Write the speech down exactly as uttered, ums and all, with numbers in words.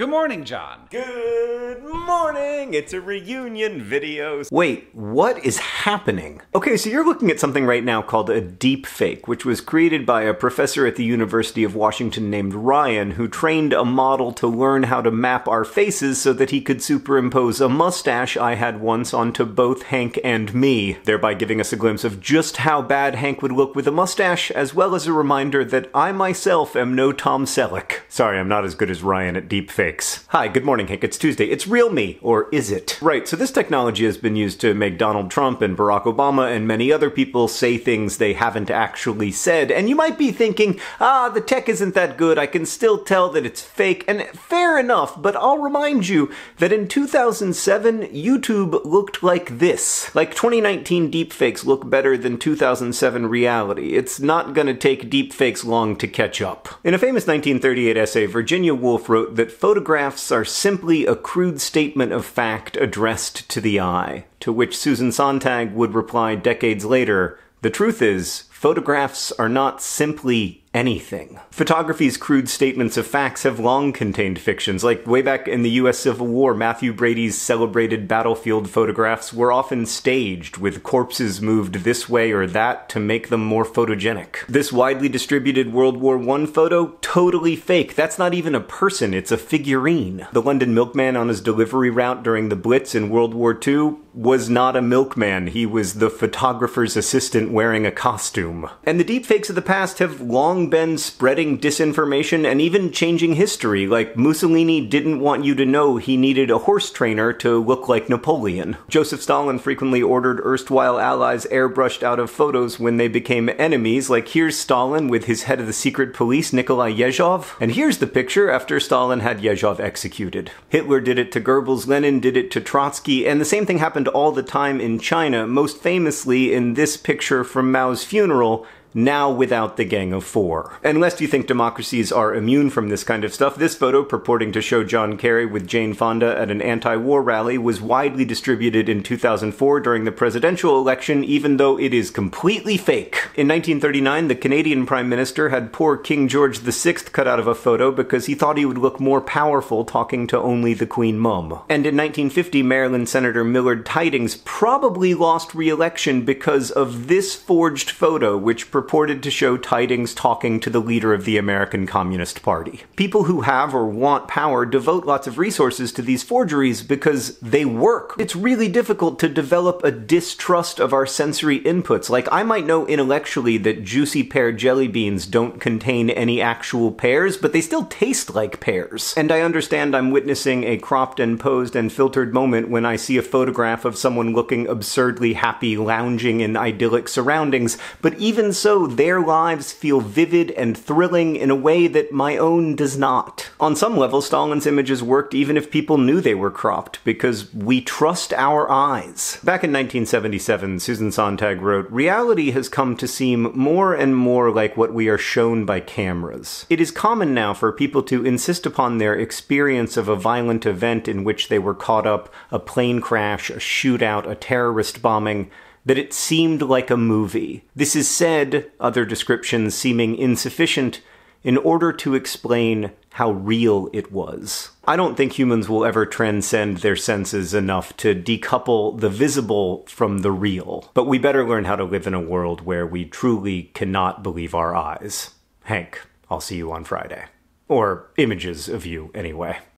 Good morning, John. Good morning. It's a reunion video. Wait, what is happening? Okay, so you're looking at something right now called a deep fake, which was created by a professor at the University of Washington named Ryan, who trained a model to learn how to map our faces so that he could superimpose a mustache I had once onto both Hank and me, thereby giving us a glimpse of just how bad Hank would look with a mustache, as well as a reminder that I myself am no Tom Selleck. Sorry, I'm not as good as Ryan at deep fake. Hi, good morning, Hank. It's Tuesday. It's real me, or is it? Right, so this technology has been used to make Donald Trump and Barack Obama and many other people say things they haven't actually said, and you might be thinking, ah, the tech isn't that good, I can still tell that it's fake, and fair enough, but I'll remind you that in two thousand seven, YouTube looked like this. Like, twenty nineteen deepfakes look better than two thousand seven reality. It's not gonna take deepfakes long to catch up. In a famous nineteen thirty-eight essay, Virginia Woolf wrote that photographs Photographs are simply a crude statement of fact addressed to the eye, to which Susan Sontag would reply decades later, "The truth is, photographs are not simply anything." Photography's crude statements of facts have long contained fictions, like way back in the U S Civil War, Matthew Brady's celebrated battlefield photographs were often staged, with corpses moved this way or that to make them more photogenic. This widely distributed World War One photo? Totally fake. That's not even a person, it's a figurine. The London milkman on his delivery route during the Blitz in World War Two was not a milkman, he was the photographer's assistant wearing a costume. And the deepfakes of the past have long been spreading disinformation and even changing history, like Mussolini didn't want you to know he needed a horse trainer to look like Napoleon. Joseph Stalin frequently ordered erstwhile allies airbrushed out of photos when they became enemies, like here's Stalin with his head of the secret police, Nikolai Yezhov, and here's the picture after Stalin had Yezhov executed. Hitler did it to Goebbels, Lenin did it to Trotsky, and the same thing happened all the time in China, most famously in this picture from Mao's funeral, now without the Gang of Four. And lest you think democracies are immune from this kind of stuff, this photo purporting to show John Kerry with Jane Fonda at an anti-war rally was widely distributed in two thousand four during the presidential election, even though it is completely fake. In nineteen thirty-nine, the Canadian Prime Minister had poor King George the Sixth cut out of a photo because he thought he would look more powerful talking to only the Queen Mum. And in nineteen fifty, Maryland Senator Millard Tidings probably lost re-election because of this forged photo, which purported to show Tidings talking to the leader of the American Communist Party. People who have or want power devote lots of resources to these forgeries because they work. It's really difficult to develop a distrust of our sensory inputs. Like, I might know intellectually that juicy pear jelly beans don't contain any actual pears, but they still taste like pears. And I understand I'm witnessing a cropped and posed and filtered moment when I see a photograph of someone looking absurdly happy, lounging in idyllic surroundings, but even so, So their lives feel vivid and thrilling in a way that my own does not. On some level, Stalin's images worked even if people knew they were cropped, because we trust our eyes. Back in nineteen seventy-seven, Susan Sontag wrote, "Reality has come to seem more and more like what we are shown by cameras. It is common now for people to insist upon their experience of a violent event in which they were caught up, a plane crash, a shootout, a terrorist bombing, that it seemed like a movie. This is said, other descriptions seeming insufficient, in order to explain how real it was." I don't think humans will ever transcend their senses enough to decouple the visible from the real. But we better learn how to live in a world where we truly cannot believe our eyes. Hank, I'll see you on Friday. Or images of you, anyway.